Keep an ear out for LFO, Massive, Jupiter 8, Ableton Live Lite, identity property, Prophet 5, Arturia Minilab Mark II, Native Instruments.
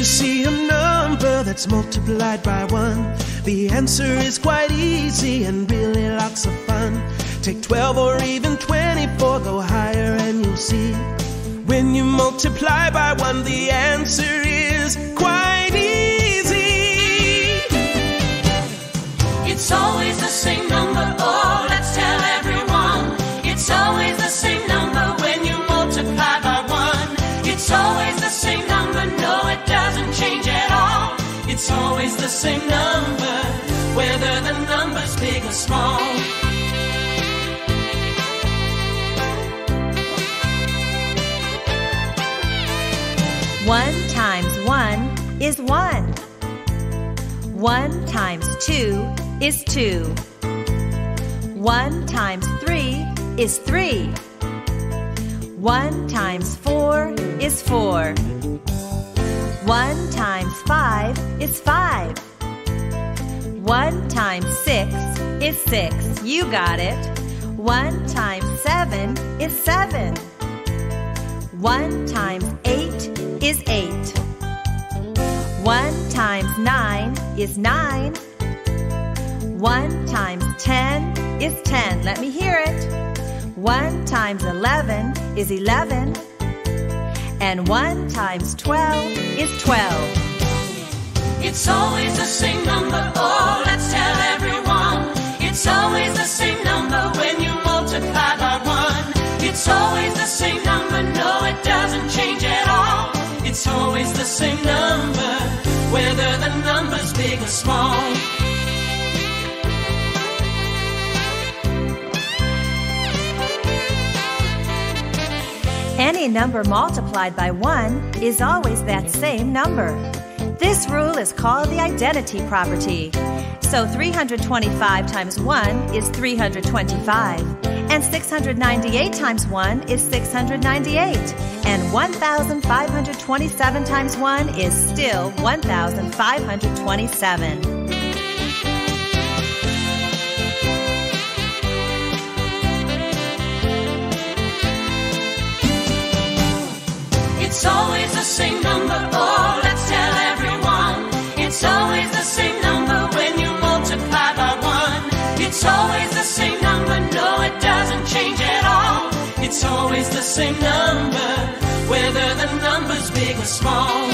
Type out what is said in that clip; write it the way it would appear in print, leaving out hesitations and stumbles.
you see a number that's multiplied by one, the answer is quite easy and really lots of fun. Take 12 or even 24, go higher and you'll see, when you multiply by one, the answer is quite easy. It's always the same number, oh, let's tell everyone. It's always the same number when you multiply by one. It's always the same number, no, it doesn't change at all. It's always the same number, whether the number's big or small. One times one is one. One times two is two. One times three is three. One times four is four. One times five is five. One times six is six. You got it. One times seven is seven. One times eight is eight. One times nine is nine. One times 10 is 10. Let me hear it. One times 11 is 11. And one times 12 is 12. It's always the same number, oh, let's tell everyone. It's always the same number when you multiply by one. It's always the same number, no, it doesn't change at all. It's always the same number, whether the number's big or small. Any number multiplied by one is always that same number. This rule is called the identity property. So 325 times 1 is 325. And 698 times 1 is 698. And 1,527 times 1 is still 1,527. It's always the same number, oh, let's tell everyone. It's always the same number when you multiply by one. It's always the same number, no, it doesn't change at all. It's always the same number, whether the number's big or small.